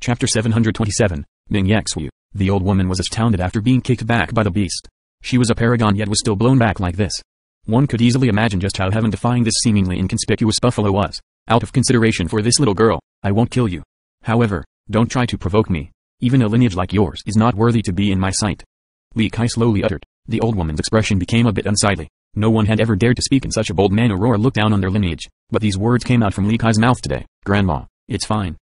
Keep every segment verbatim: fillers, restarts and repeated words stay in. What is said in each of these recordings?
Chapter seven hundred twenty-seven, Ming Yexue. The old woman was astounded after being kicked back by the beast. She was a paragon yet was still blown back like this. One could easily imagine just how heaven-defying this seemingly inconspicuous buffalo was. Out of consideration for this little girl, I won't kill you. However, don't try to provoke me. Even a lineage like yours is not worthy to be in my sight. Li Kai slowly uttered. The old woman's expression became a bit unsightly. No one had ever dared to speak in such a bold manner or look down on their lineage, but these words came out from Li Kai's mouth today. Grandma, it's fine.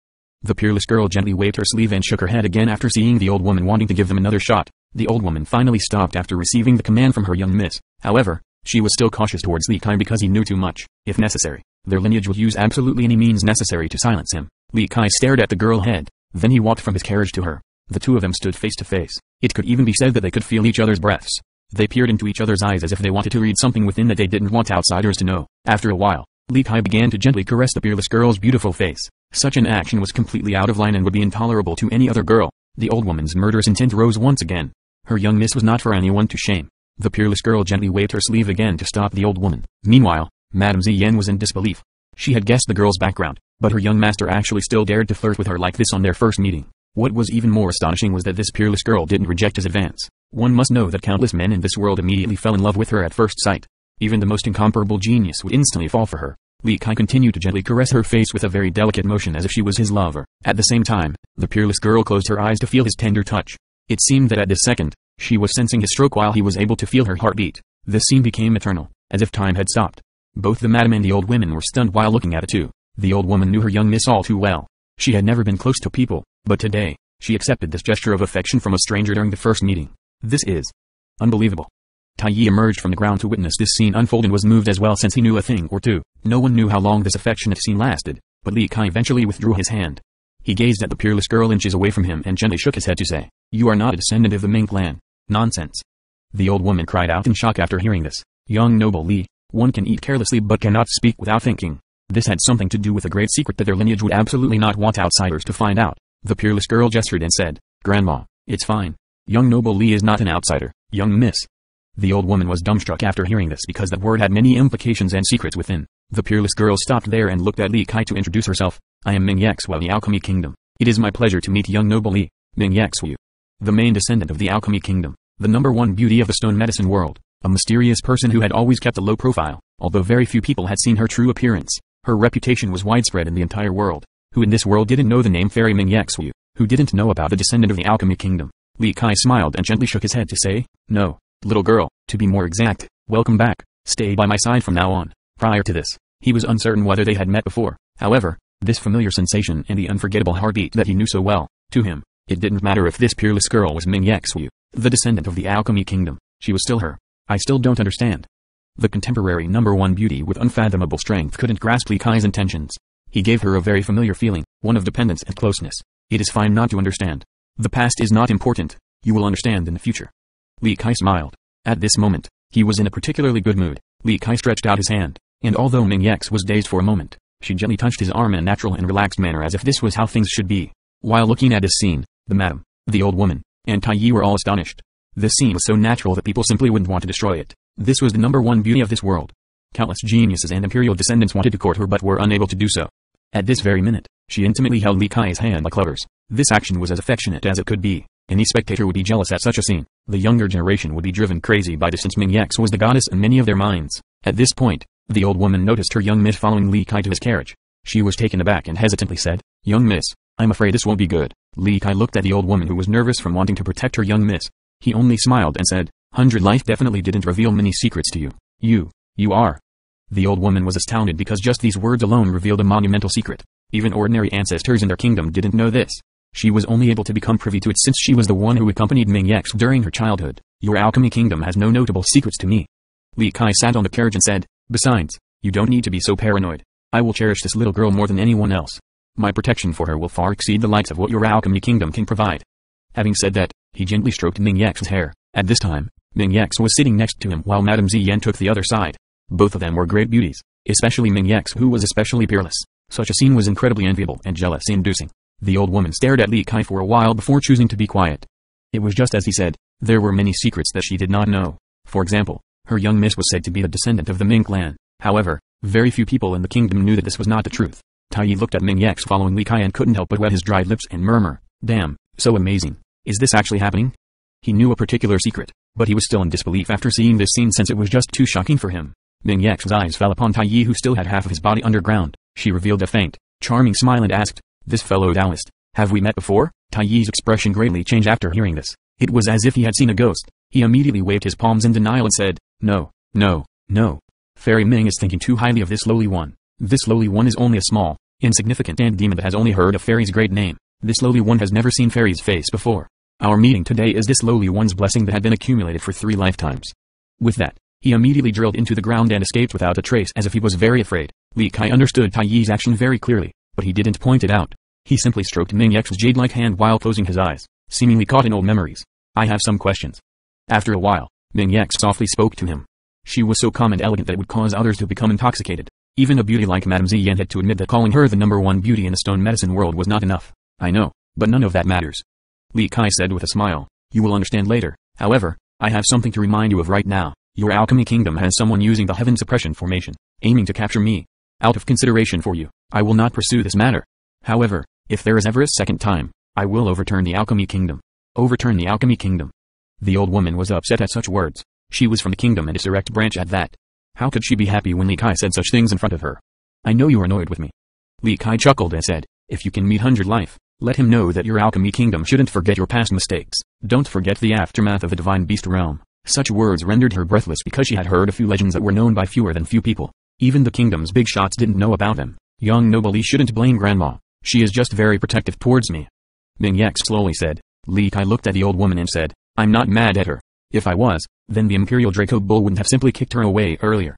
The peerless girl gently waved her sleeve and shook her head again after seeing the old woman wanting to give them another shot. The old woman finally stopped after receiving the command from her young miss. However, she was still cautious towards Li Kai because he knew too much. If necessary, their lineage would use absolutely any means necessary to silence him. Li Kai stared at the girl head. Then he walked from his carriage to her. The two of them stood face to face. It could even be said that they could feel each other's breaths. They peered into each other's eyes as if they wanted to read something within that they didn't want outsiders to know. After a while, Li Kai began to gently caress the peerless girl's beautiful face. Such an action was completely out of line and would be intolerable to any other girl. The old woman's murderous intent rose once again. Her young miss was not for anyone to shame. The peerless girl gently waved her sleeve again to stop the old woman. Meanwhile, Madame Ziyan was in disbelief. She had guessed the girl's background, but her young master actually still dared to flirt with her like this on their first meeting. What was even more astonishing was that this peerless girl didn't reject his advance. One must know that countless men in this world immediately fell in love with her at first sight. Even the most incomparable genius would instantly fall for her. Li Kai continued to gently caress her face with a very delicate motion as if she was his lover. At the same time, the peerless girl closed her eyes to feel his tender touch. It seemed that at this second, she was sensing his stroke while he was able to feel her heartbeat. This scene became eternal, as if time had stopped. Both the madam and the old women were stunned while looking at it too. The old woman knew her young miss all too well. She had never been close to people, but today, she accepted this gesture of affection from a stranger during the first meeting. This is unbelievable. Tai Yi emerged from the ground to witness this scene unfold and was moved as well since he knew a thing or two. No one knew how long this affectionate scene lasted, but Li Kai eventually withdrew his hand. He gazed at the peerless girl inches away from him and gently shook his head to say, "You are not a descendant of the Ming clan. Nonsense." The old woman cried out in shock after hearing this. "Young noble Li, one can eat carelessly but cannot speak without thinking." This had something to do with a great secret that their lineage would absolutely not want outsiders to find out. The peerless girl gestured and said, "Grandma, it's fine. Young noble Li is not an outsider, young miss." The old woman was dumbstruck after hearing this because that word had many implications and secrets within. The peerless girl stopped there and looked at Li Kai to introduce herself. "I am Ming Yexue of the Alchemy Kingdom. It is my pleasure to meet young noble Li, Ming Yexue, the main descendant of the Alchemy Kingdom, the number one beauty of the stone medicine world, a mysterious person who had always kept a low profile, although very few people had seen her true appearance. Her reputation was widespread in the entire world. Who in this world didn't know the name fairy Ming Yexue? Who didn't know about a descendant of the Alchemy Kingdom?" Li Kai smiled and gently shook his head to say, "No. Little girl, to be more exact, welcome back. Stay by my side from now on." Prior to this, he was uncertain whether they had met before. However, this familiar sensation and the unforgettable heartbeat that he knew so well, to him, it didn't matter if this peerless girl was Ming Yexue, the descendant of the Alchemy Kingdom. She was still her. "I still don't understand." The contemporary number one beauty with unfathomable strength couldn't grasp Li Kai's intentions. He gave her a very familiar feeling, one of dependence and closeness. "It is fine not to understand. The past is not important. You will understand in the future." Li Kai smiled. At this moment, he was in a particularly good mood. Li Kai stretched out his hand, and although Ming Yexue was dazed for a moment, she gently touched his arm in a natural and relaxed manner as if this was how things should be. While looking at this scene, the madam, the old woman, and Tai Yi were all astonished. This scene was so natural that people simply wouldn't want to destroy it. This was the number one beauty of this world. Countless geniuses and imperial descendants wanted to court her but were unable to do so. At this very minute, she intimately held Li Kai's hand like lovers. This action was as affectionate as it could be. Any spectator would be jealous at such a scene. The younger generation would be driven crazy by this since Ming Yexue was the goddess in many of their minds. At this point, the old woman noticed her young miss following Li Kai to his carriage. She was taken aback and hesitantly said, "Young miss, I'm afraid this won't be good." Li Kai looked at the old woman who was nervous from wanting to protect her young miss. He only smiled and said, "Hundred Life definitely didn't reveal many secrets to you. You, you are." The old woman was astounded because just these words alone revealed a monumental secret. Even ordinary ancestors in their kingdom didn't know this. She was only able to become privy to it since she was the one who accompanied Ming Yexue during her childhood. "Your alchemy kingdom has no notable secrets to me." Li Kai sat on the carriage and said, "Besides, you don't need to be so paranoid. I will cherish this little girl more than anyone else. My protection for her will far exceed the likes of what your alchemy kingdom can provide." Having said that, he gently stroked Ming Yexue's hair. At this time, Ming Yexue was sitting next to him while Madame Ziyan took the other side. Both of them were great beauties, especially Ming Yexue who was especially peerless. Such a scene was incredibly enviable and jealousy-inducing. The old woman stared at Li Kai for a while before choosing to be quiet. It was just as he said. There were many secrets that she did not know. For example, her young miss was said to be a descendant of the Ming clan. However, very few people in the kingdom knew that this was not the truth. Tai Yi looked at Ming Yexue following Li Kai and couldn't help but wet his dried lips and murmur, "Damn, so amazing. Is this actually happening?" He knew a particular secret, but he was still in disbelief after seeing this scene since it was just too shocking for him. Ming Yexue's eyes fell upon Tai Yi, who still had half of his body underground. She revealed a faint, charming smile and asked, "This fellow Taoist, have we met before?" Tai Yi's expression greatly changed after hearing this. It was as if he had seen a ghost. He immediately waved his palms in denial and said, "No, no, no. Fairy Ming is thinking too highly of this lowly one. This lowly one is only a small, insignificant ant demon that has only heard of fairy's great name. This lowly one has never seen fairy's face before. Our meeting today is this lowly one's blessing that had been accumulated for three lifetimes." With that, he immediately drilled into the ground and escaped without a trace, as if he was very afraid. Li Kai understood Tai Yi's action very clearly, but he didn't point it out. He simply stroked Ming Yexue's jade-like hand while closing his eyes, seemingly caught in old memories. "I have some questions." After a while, Ming Yexue softly spoke to him. She was so calm and elegant that it would cause others to become intoxicated. Even a beauty like Madame Ziyan had to admit that calling her the number one beauty in the stone medicine world was not enough. "I know, but none of that matters," Li Kai said with a smile. "You will understand later. However, I have something to remind you of right now. Your alchemy kingdom has someone using the Heaven Suppression Formation, aiming to capture me. Out of consideration for you, I will not pursue this matter. However, if there is ever a second time, I will overturn the alchemy kingdom. Overturn the alchemy kingdom." The old woman was upset at such words. She was from the kingdom and its direct branch at that. How could she be happy when Li Kai said such things in front of her? "I know you are annoyed with me," Li Kai chuckled and said, "if you can meet Hundred Life, let him know that your alchemy kingdom shouldn't forget your past mistakes. Don't forget the aftermath of the divine beast realm." Such words rendered her breathless because she had heard a few legends that were known by fewer than few people. Even the kingdom's big shots didn't know about them. Young Nobly shouldn't blame grandma. She is just very protective towards me, Ming Yexue slowly said. Li Kai looked at the old woman and said, "I'm not mad at her. If I was, then the imperial Draco bull wouldn't have simply kicked her away earlier.